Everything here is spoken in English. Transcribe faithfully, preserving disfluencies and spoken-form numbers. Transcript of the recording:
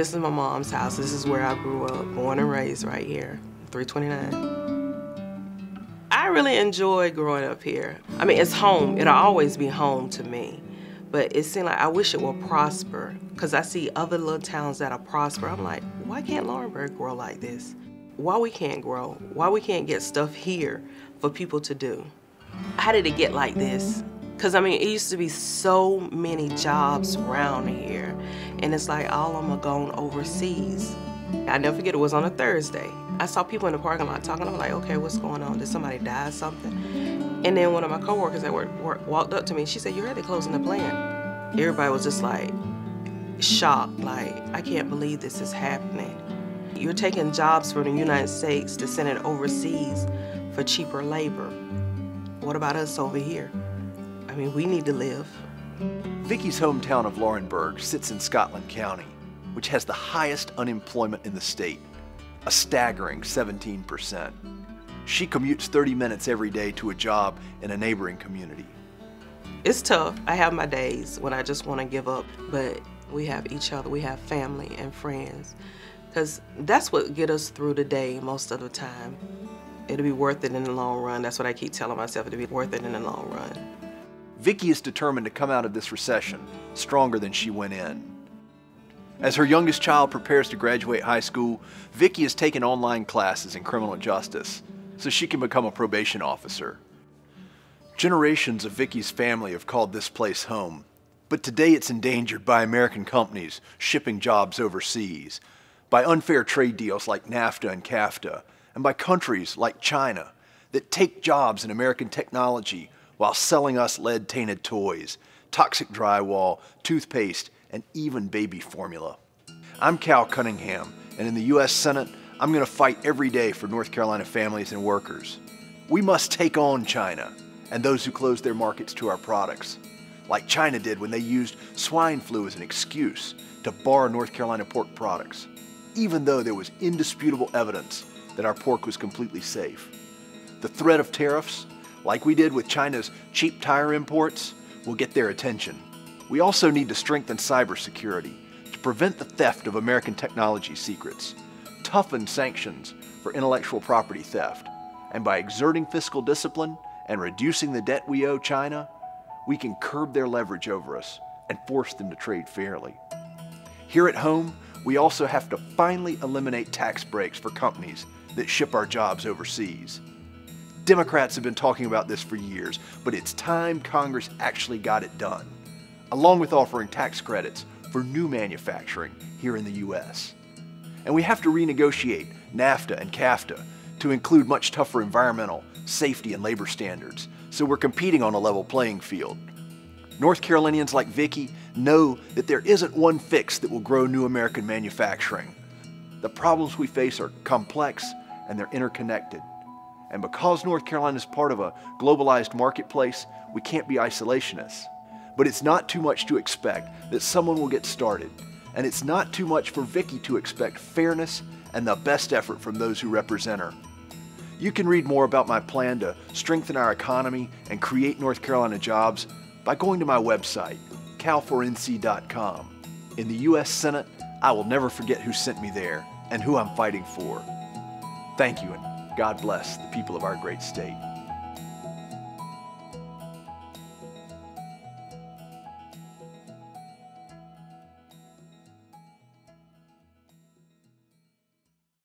This is my mom's house. This is where I grew up, born and raised right here, three twenty-nine. I really enjoyed growing up here. I mean, it's home. It'll always be home to me. But it seemed like I wish it would prosper, because I see other little towns that are prosper. I'm like, why can't Laurenburg grow like this? Why we can't grow? Why we can't get stuff here for people to do? How did it get like this? Because, I mean, it used to be so many jobs around here, and it's like all of them are gone overseas. I never forget, it was on a Thursday. I saw people in the parking lot talking. I'm like, okay, what's going on? Did somebody die or something? And then one of my coworkers at work, work walked up to me. She said, you heard they're closing the plant. Everybody was just like shocked, like, I can't believe this is happening. You're taking jobs from the United States to send it overseas for cheaper labor. What about us over here? I mean, we need to live. Vicki's hometown of Laurenburg sits in Scotland County, which has the highest unemployment in the state, a staggering seventeen percent. She commutes thirty minutes every day to a job in a neighboring community. It's tough. I have my days when I just want to give up, but we have each other, we have family and friends, because that's what gets us through the day most of the time. It'll be worth it in the long run. That's what I keep telling myself, it'll be worth it in the long run. Vicki is determined to come out of this recession stronger than she went in. As her youngest child prepares to graduate high school, Vicki has taken online classes in criminal justice so she can become a probation officer. Generations of Vicki's family have called this place home, but today it's endangered by American companies shipping jobs overseas, by unfair trade deals like NAFTA and CAFTA, and by countries like China that take jobs in American technology while selling us lead-tainted toys, toxic drywall, toothpaste, and even baby formula. I'm Cal Cunningham, and in the U S Senate, I'm going to fight every day for North Carolina families and workers. We must take on China and those who close their markets to our products, like China did when they used swine flu as an excuse to bar North Carolina pork products, even though there was indisputable evidence that our pork was completely safe. The threat of tariffs, like we did with China's cheap tire imports, will get their attention. We also need to strengthen cybersecurity to prevent the theft of American technology secrets, toughen sanctions for intellectual property theft, and by exerting fiscal discipline and reducing the debt we owe China, we can curb their leverage over us and force them to trade fairly. Here at home, we also have to finally eliminate tax breaks for companies that ship our jobs overseas. Democrats have been talking about this for years, but it's time Congress actually got it done, along with offering tax credits for new manufacturing here in the U S And we have to renegotiate NAFTA and CAFTA to include much tougher environmental, safety, and labor standards, so we're competing on a level playing field. North Carolinians like Vicki know that there isn't one fix that will grow new American manufacturing. The problems we face are complex and they're interconnected. And because North Carolina is part of a globalized marketplace, we can't be isolationists. But it's not too much to expect that someone will get started. And it's not too much for Vicki to expect fairness and the best effort from those who represent her. You can read more about my plan to strengthen our economy and create North Carolina jobs by going to my website, cal four n c dot com. In the U S Senate, I will never forget who sent me there and who I'm fighting for. Thank you, and God bless the people of our great state.